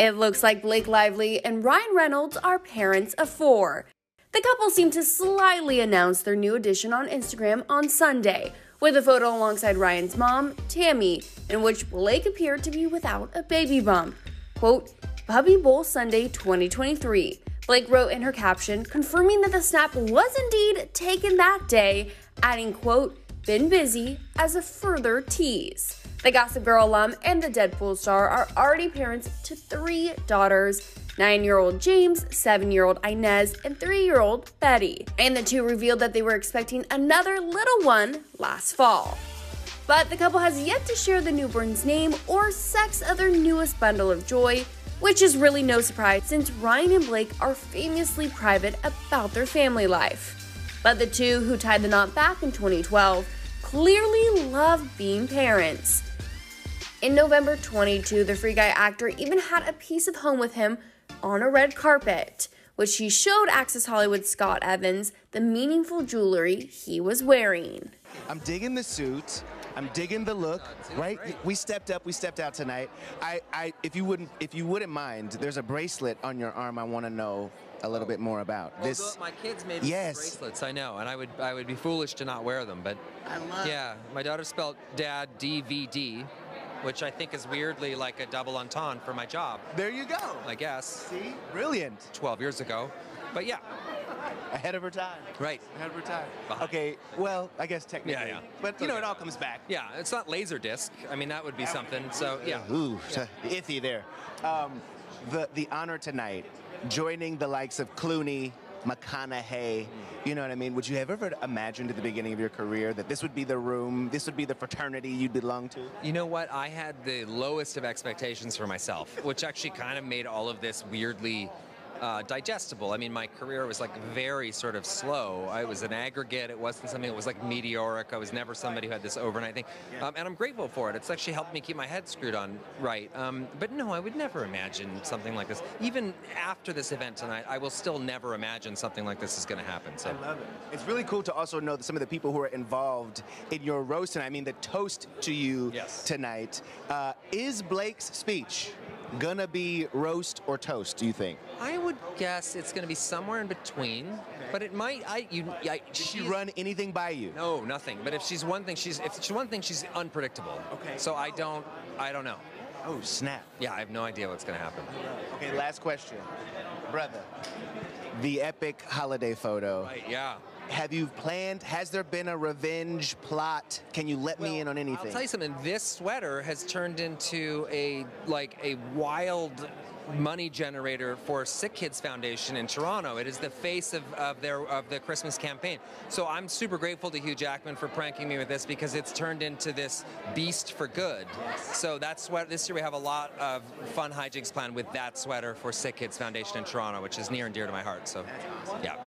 It looks like Blake Lively and Ryan Reynolds are parents of four. The couple seemed to slyly announce their new addition on Instagram on Sunday, with a photo alongside Ryan's mom, Tammy, in which Blake appeared to be without a baby bump. Quote, Puppy Bowl Sunday 2023. Blake wrote in her caption, confirming that the snap was indeed taken that day, adding, quote, been busy, as a further tease. The Gossip Girl alum and the Deadpool star are already parents to three daughters, 9-year-old James, 7-year-old Inez, and 3-year-old Betty. And the two revealed that they were expecting another little one last fall. But the couple has yet to share the newborn's name or sex of their newest bundle of joy, which is really no surprise since Ryan and Blake are famously private about their family life. But the two, who tied the knot back in 2012, clearly love being parents. In November 2022, the Free Guy actor even had a piece of home with him on a red carpet, which he showed Access Hollywood's Scott Evans the meaningful jewelry he was wearing. I'm digging the suit. I'm digging the look, right? We stepped up, we stepped out tonight. If you wouldn't mind, there's a bracelet on your arm I want to know a little bit more about. Well, this my kids made bracelets, I know, and I would be foolish to not wear them, but yeah, my daughter spelled dad DVD, which I think is weirdly like a double entendre for my job. There you go. I guess. See? Brilliant. 12 years ago. But yeah. Ahead of her time. Right. Ahead of her time. Behind. Okay, well, I guess technically. Yeah, yeah. But, you know, it all comes back. Yeah, it's not Laserdisc. I mean, that would be something. So, yeah. Ooh, yeah. Ithy there. The honor tonight, joining the likes of Clooney, McConaughey, you know what I mean? Would you have ever imagined at the beginning of your career that this would be the room, this would be the fraternity you'd belong to? You know what? I had the lowest of expectations for myself, which actually kind of made all of this weirdly digestible. I mean, my career was like very sort of slow. I was an aggregate. It wasn't something that was like meteoric. I was never somebody who had this overnight thing. And I'm grateful for it. It's actually helped me keep my head screwed on right. But no, I would never imagine something like this. Even after this event tonight, I will still never imagine something like this is going to happen. So. I love it. It's really cool to also know that some of the people who are involved in your roast, and I mean the toast to you tonight, is Blake's speech gonna be roast or toast, do you think? I would guess it's gonna be somewhere in between, but it might. Did she run anything by you? No, nothing. But if she's one thing, she's unpredictable. Okay. So I don't know. Oh snap! Yeah, I have no idea what's gonna happen. Okay, last question, brother. The epic holiday photo. Right. Yeah. Have you planned? Has there been a revenge plot? Can you let me in on anything? I'll tell you something. This sweater has turned into a wild money generator for Sick Kids Foundation in Toronto. It is the face of their Christmas campaign. So I'm super grateful to Hugh Jackman for pranking me with this because it's turned into this beast for good. So that sweater, this year we have a lot of fun hijinks planned with that sweater for Sick Kids Foundation in Toronto, which is near and dear to my heart. So, yeah.